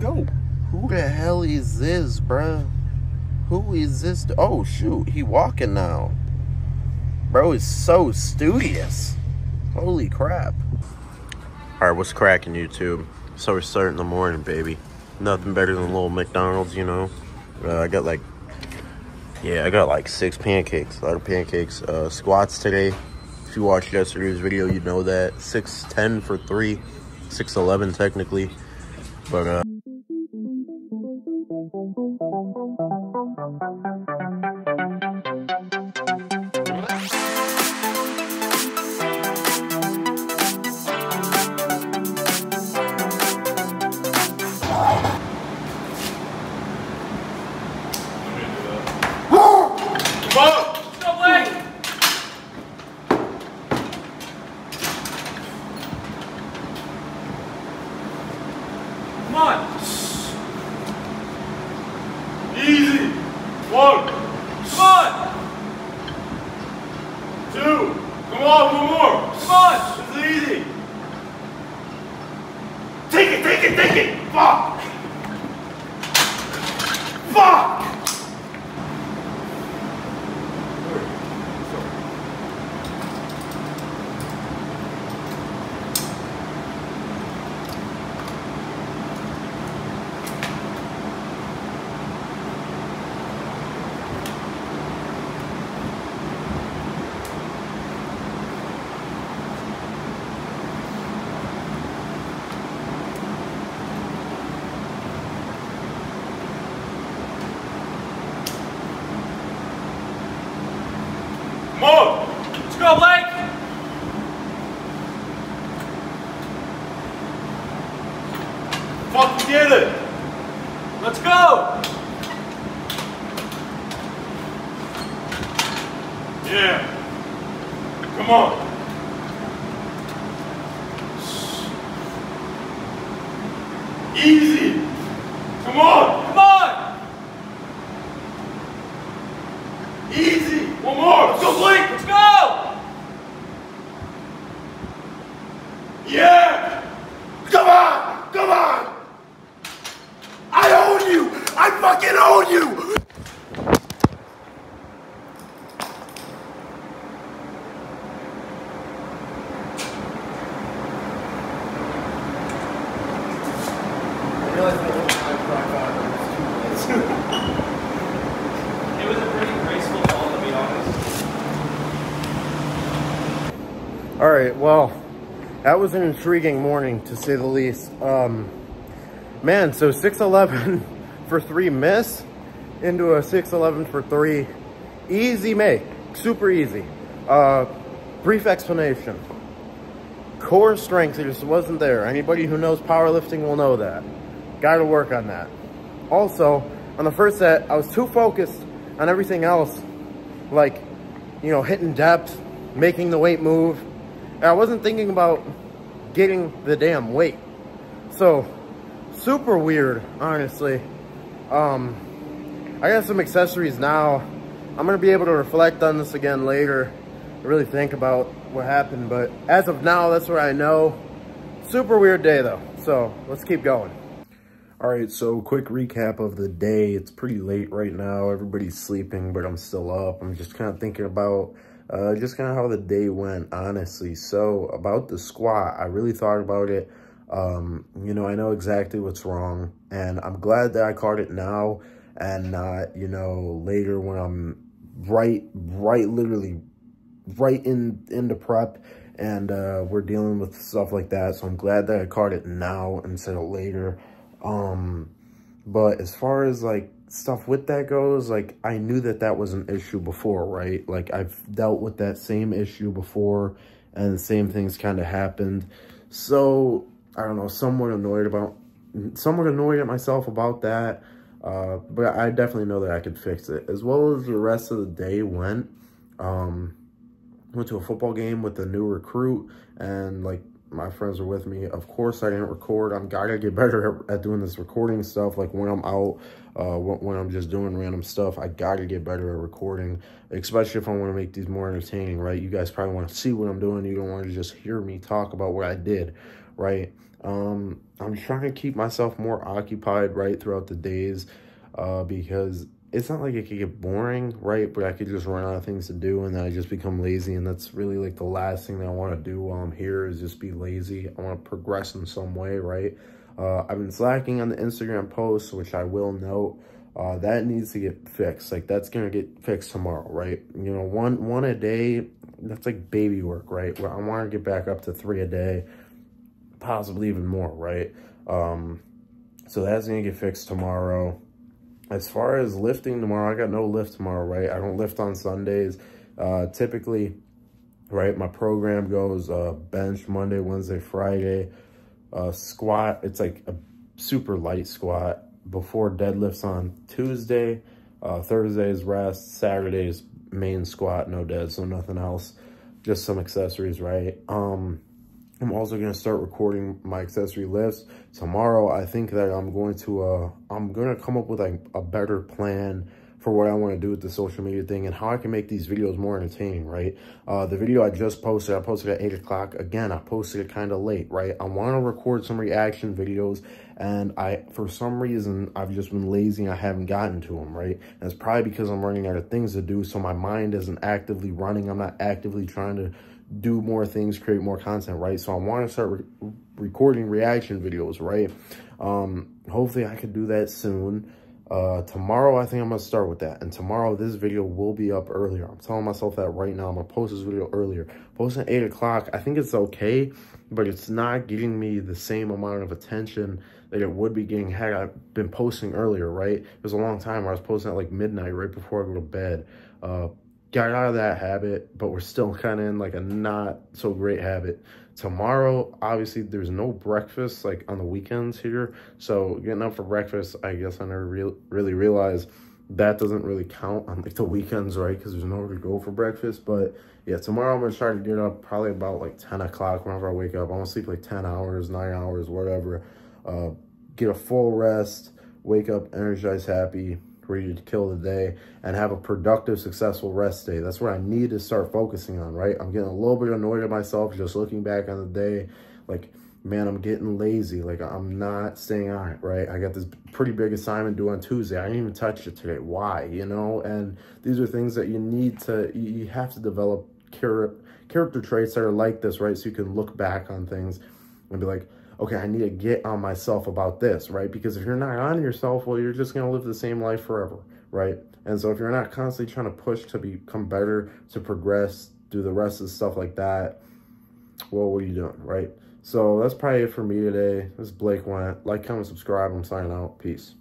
Yo, who the hell is this, bruh? Who is this? Oh, shoot. He walking now. Bro is so studious. Holy crap. Alright, what's cracking, YouTube? So we're starting the morning, baby. Nothing better than a little McDonald's, you know? I got like 6 pancakes. A lot of pancakes. Squats today. If you watched yesterday's video, you know that. 6'10 for 3. 6'11 technically. But, Take it! Fuck! Go, Blake! Fucking get it! Let's go! Yeah! Come on! Easy! Come on! Come on! Easy! One more! Let's go, Blake! Let's go! Yeah! Come on! Come on! I own you! I fucking own you! I realized I looked at my front bottom. It was too late. It was a pretty graceful ball, to be honest. Alright, well. That was an intriguing morning, to say the least. Man, so 6'11 for 3 miss into a 6'11 for 3 easy make. Super easy. Brief explanation. Core strength just wasn't there. Anybody who knows powerlifting will know that. Gotta work on that. Also, on the first set, I was too focused on everything else. Like, you know, hitting depth, making the weight move. I wasn't thinking about getting the damn weight. So, super weird, honestly. I got some accessories now. I'm going to be able to reflect on this again later. Really think about what happened. But as of now, that's what I know. Super weird day, though. So, let's keep going. All right, so quick recap of the day. It's pretty late right now. Everybody's sleeping, but I'm still up. I'm just kind of thinking about... just kind of how the day went, honestly. So, about the squat, I really thought about it. You know, I know exactly what's wrong. And I'm glad that I caught it now and not, you know, later when I'm literally right into prep. And we're dealing with stuff like that. So, I'm glad that I caught it now instead of later. But as far as, like, stuff with that goes, like, I knew that that was an issue before, right? Like, I've dealt with that same issue before, and the same things kind of happened. So, I don't know, somewhat annoyed at myself about that, but I definitely know that I could fix it. As well as the rest of the day went to a football game with a new recruit, and, like, my friends were with me. Of course, I didn't record. I gotta get better at doing this recording stuff. Like, when I'm out, when I'm just doing random stuff, I gotta get better at recording, especially if I want to make these more entertaining, right? You guys probably want to see what I'm doing. You don't want to just hear me talk about what I did, right? I'm trying to keep myself more occupied, right, throughout the days, because it's not like it could get boring, right, but I could just run out of things to do, and then I just become lazy, and that's really, like, the last thing that I want to do while I'm here is just be lazy. I want to progress in some way, right? I've been slacking on the Instagram posts, which I will note. That needs to get fixed. Like, that's going to get fixed tomorrow, right? You know, one a day, that's like baby work, right? Well, I want to get back up to 3 a day, possibly even more, right? So that's going to get fixed tomorrow. As far as lifting tomorrow, I got no lift tomorrow, right? I don't lift on Sundays. Typically, right, my program goes bench Monday, Wednesday, Friday. Squat, it's like a super light squat. Before deadlifts on Tuesday. Thursday is rest. Saturday is main squat, no dead, so nothing else. Just some accessories, right? I'm also going to start recording my accessory lifts tomorrow. I think that I'm going to come up with a better plan for what I want to do with the social media thing and how I can make these videos more entertaining, right? The video I posted at 8 o'clock. Again, I posted it kind of late, right? I want to record some reaction videos, and for some reason, I've just been lazy and I haven't gotten to them, right? And it's probably because I'm running out of things to do, so my mind isn't actively running. I'm not actively trying to do more things, create more content, right? So I want to start recording reaction videos, right? Hopefully I could do that soon. Tomorrow, I think I'm going to start with that. And tomorrow, this video will be up earlier. I'm telling myself that right now. I'm going to post this video earlier. Posting at 8 o'clock, I think it's okay, but it's not giving me the same amount of attention that it would be getting had I been posting earlier, right? It was a long time where I was posting at like midnight right before I go to bed. Got out of that habit, but we're still kind of in like a not so great habit. Tomorrow, obviously, there's no breakfast like on the weekends here, so getting up for breakfast, I guess I never really realized that doesn't really count on like the weekends, right? Because there's nowhere to go for breakfast. But yeah, tomorrow I'm gonna try to get up probably about like 10 o'clock whenever I wake up. I want to sleep like 10 hours, 9 hours, whatever. Get a full rest, wake up energized, happy, ready to kill the day, and have a productive, successful rest day. That's what I need to start focusing on, right? I'm getting a little bit annoyed at myself just looking back on the day. Like, man, I'm getting lazy. Like, I'm not staying on it, right? I got this pretty big assignment due on Tuesday. I didn't even touch it today. Why, you know? And these are things that you have to develop character traits that are like this, right? So you can look back on things and be like, okay, I need to get on myself about this, right? Because if you're not on yourself, well, you're just going to live the same life forever, right? And so if you're not constantly trying to push to become better, to progress, do the rest of the stuff like that, well, what are you doing, right? So that's probably it for me today. This is Blake Wendt. Like, comment, subscribe. I'm signing out. Peace.